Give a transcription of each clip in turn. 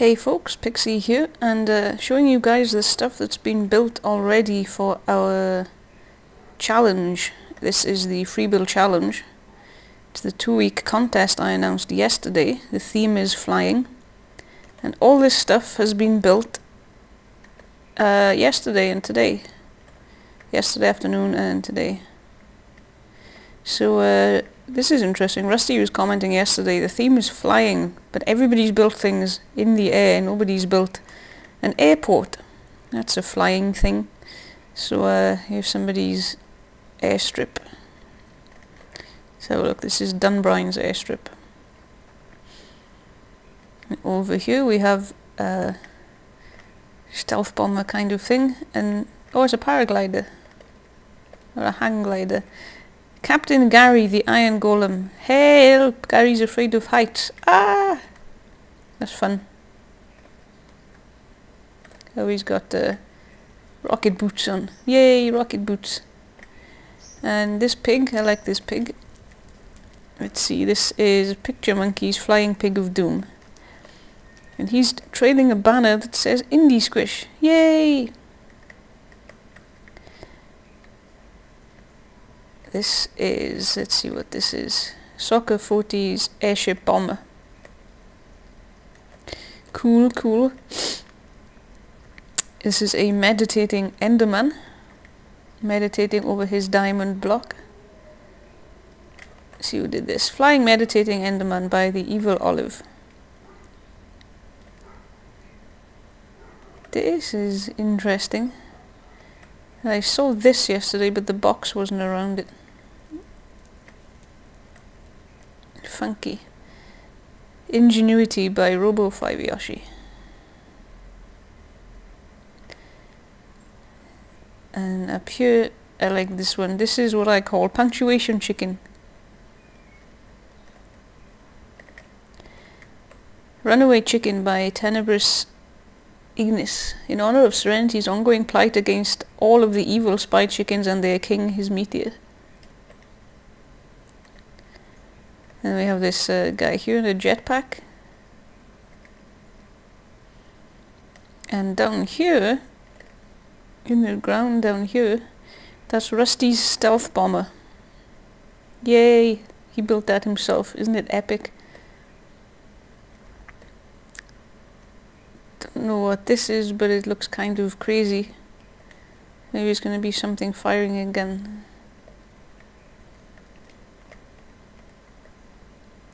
Hey folks, Pixie here, and showing you guys the stuff that's been built already for our challenge. This is the Freebuild Challenge. It's the 2-week contest I announced yesterday. The theme is flying. And all this stuff has been built yesterday and today. Yesterday afternoon and today. So this is interesting. Rusty was commenting yesterday, the theme is flying, but everybody's built things in the air. Nobody's built an airport. That's a flying thing. So here's somebody's airstrip. So look, this is Dunbrine's airstrip. And over here we have a stealth bomber kind of thing, and oh, it's a paraglider or a hang glider. Captain Gary, the Iron Golem. Help! Gary's afraid of heights. Ah! That's fun. Oh, he's got rocket boots on. Yay, rocket boots. And this pig, I like this pig. Let's see, this is Picture Monkey's Flying Pig of Doom. And he's trailing a banner that says Indie Squish. Yay! This is, let's see what this is, Soccer Fortis Airship Bomber. Cool, cool. This is a meditating Enderman, meditating over his diamond block. Let's see who did this. Flying Meditating Enderman by the Evil Olive. This is interesting. I saw this yesterday, but the box wasn't around it. Funky. Ingenuity by Robo 5 Yoshi. And up here, I like this one. This is what I call Punctuation Chicken. Runaway Chicken by Tenebrous Ignis. In honor of Serenity's ongoing plight against all of the evil spy chickens and their king, Hizmetia. And we have this guy here in a jetpack. And down here, in the ground down here, that's Rusty's stealth bomber. Yay! He built that himself. Isn't it epic? Don't know what this is, but it looks kind of crazy. Maybe it's going to be something firing a gun.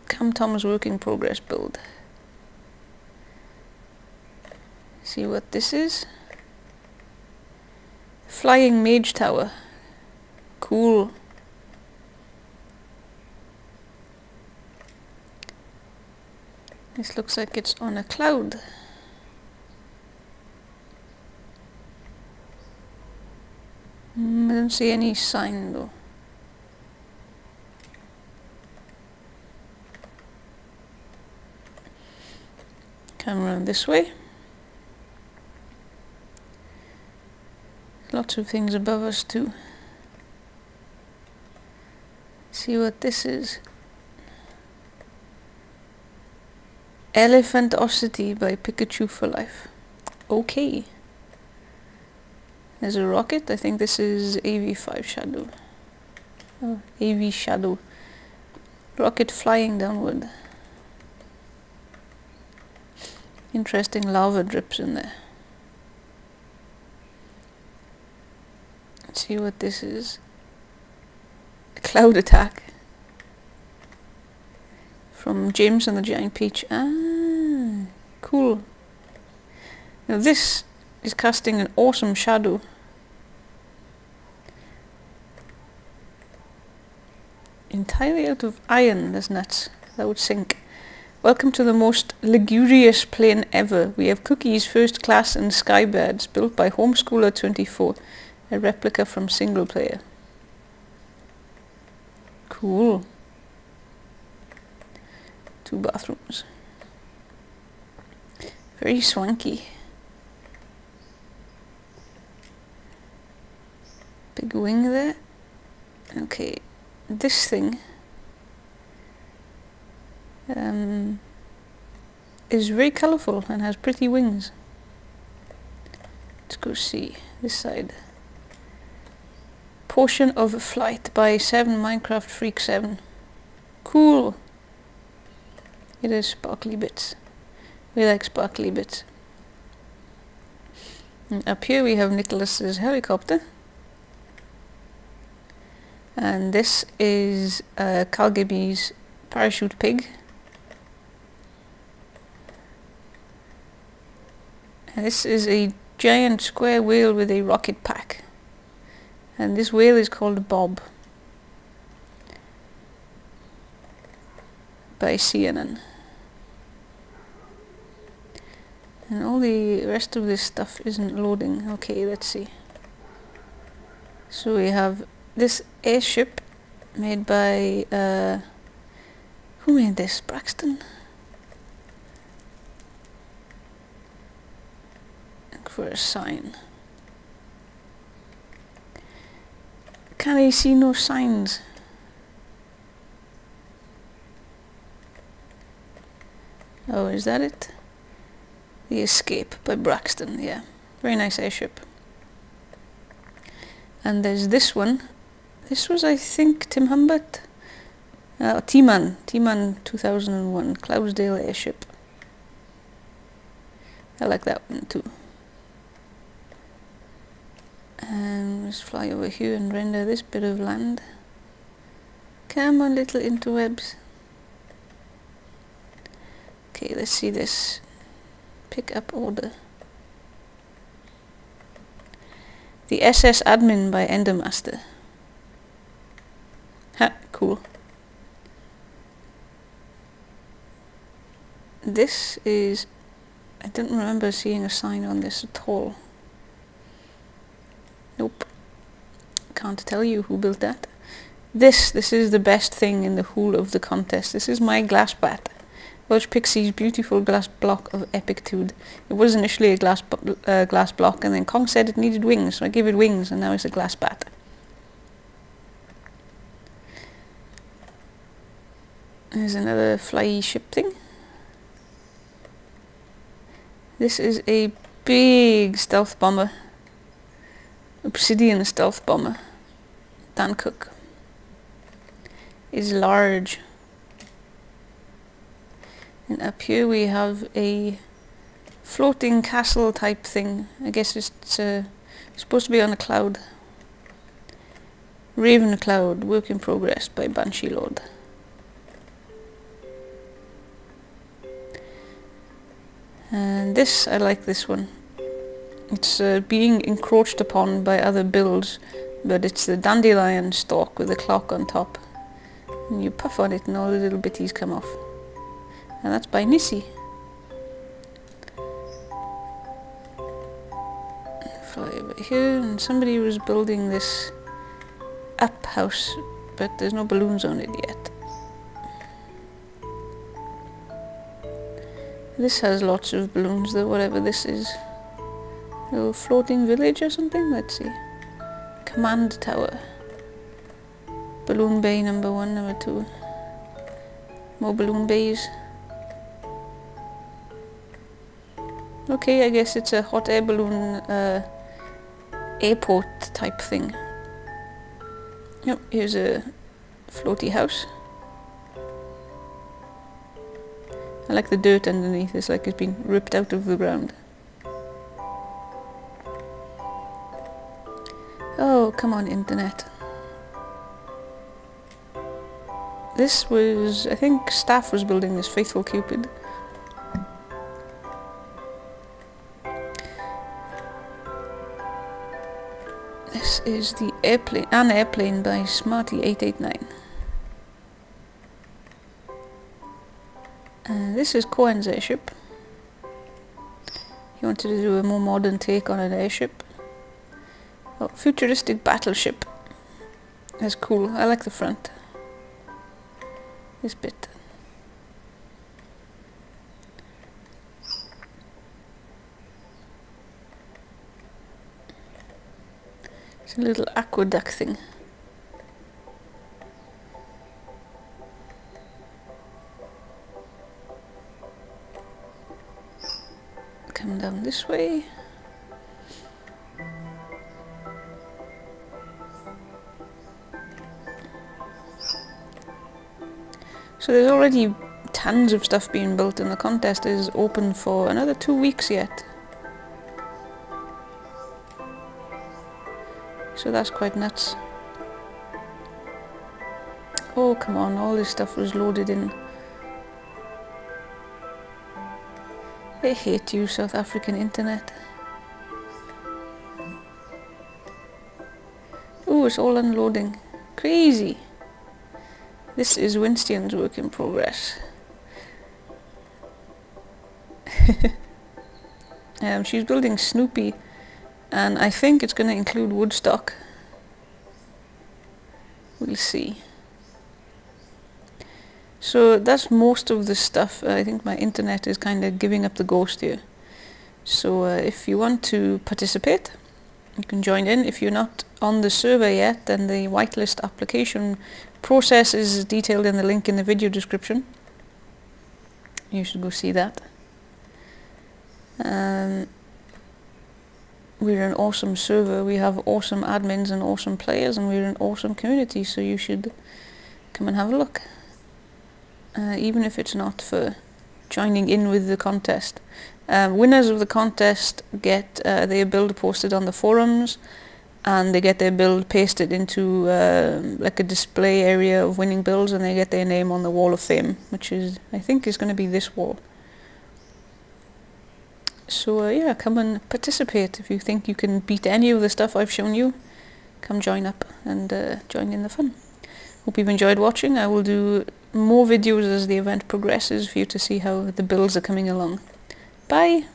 Cam Tom's work in progress build. See what this is. Flying Mage Tower. Cool. This looks like it's on a cloud. I don't see any sign though. Come around this way. Lots of things above us too. See what this is. Elephantosity by Pikachu for Life. Okay. There's a rocket. I think this is AV-5 Shadow. Oh, AV Shadow. Rocket flying downward. Interesting lava drips in there. Let's see what this is. A cloud attack. From James and the Giant Peach. Ah, cool. Now this is casting an awesome shadow. Entirely out of iron, that's nuts. That would sink. Welcome to the most luxurious plane ever. We have cookies, first class and sky beds built by Homeschooler24. A replica from single player. Cool. 2 bathrooms. Very swanky. Big wing there. Okay, this thing is very colourful and has pretty wings. Let's go see this side. Portion of Flight by 7 Minecraft Freak 7. Cool. It is sparkly bits. We like sparkly bits. And up here we have Nicholas's helicopter. And this is Calgaby's parachute pig. And this is a giant square whale with a rocket pack. And this whale is called Bob. By CNN. And all the rest of this stuff isn't loading. Okay, let's see. So we have this airship made by... who made this? Braxton? Look for a sign. Can I see no signs? Oh, is that it? The Escape by Braxton, yeah. Very nice airship. And there's this one. This was, I think, Tim Humbert? T-Man 2001, Cloudsdale airship. I like that one too. And let's fly over here and render this bit of land. Come on, little interwebs. Okay, let's see this. Pick up order. The SS Admin by Ender Master. Ha, cool. This is... I don't remember seeing a sign on this at all. Nope. Can't tell you who built that. This is the best thing in the whole of the contest. This is my glass bat. Watch Pixie's beautiful glass block of epictude. It was initially a glass block, and then Kong said it needed wings, so I gave it wings, and now it's a glass bat. There's another flyy ship thing. This is a big stealth bomber. Obsidian stealth bomber. Dan Cook. Is large. And up here we have a floating castle type thing. I guess it's supposed to be on a cloud. Raven Cloud, work in progress by Banshee Lord. And this, I like this one. It's being encroached upon by other builds, but it's the dandelion stalk with a clock on top. And you puff on it and all the little bitties come off. And that's by Nissi. Fly over here, and somebody was building this up house, but there's no balloons on it yet. This has lots of balloons though, whatever this is. A little floating village or something? Let's see. Command tower. Balloon bay number 1, number 2. More balloon bays. Okay, I guess it's a hot air balloon airport type thing. Yep, here's a floaty house. I like the dirt underneath, it's like it's been ripped out of the ground. Oh, come on, internet. This was, I think Staff was building this, Faithful Cupid. This is the airplane, an airplane by Smarty889. This is Cohen's airship. He wanted to do a more modern take on an airship. Oh, futuristic battleship. That's cool. I like the front. This bit. It's a little aqueduct thing. come down this way. So there's already tons of stuff being built, and the contest is open for another 2 weeks yet. So that's quite nuts. Oh come on, all this stuff was loaded in. I hate you, South African internet. Ooh, it's all unloading. Crazy! This is Winston's work in progress. She's building Snoopy, and I think it's going to include Woodstock. We'll see. So that's most of the stuff. I think my internet is kind of giving up the ghost here. So if you want to participate, you can join in. If you're not on the server yet, then the whitelist application process is detailed in the link in the video description. You should go see that. We're an awesome server, we have awesome admins and awesome players, and we're an awesome community, so you should come and have a look. Even if it's not for joining in with the contest. Winners of the contest get their build posted on the forums, and they get their build pasted into like a display area of winning builds, and they get their name on the wall of fame, which is, I think, is going to be this wall. So yeah, come and participate. If you think you can beat any of the stuff I've shown you, come join up and join in the fun. Hope you've enjoyed watching. I will do more videos as the event progresses for you to see how the builds are coming along. Bye!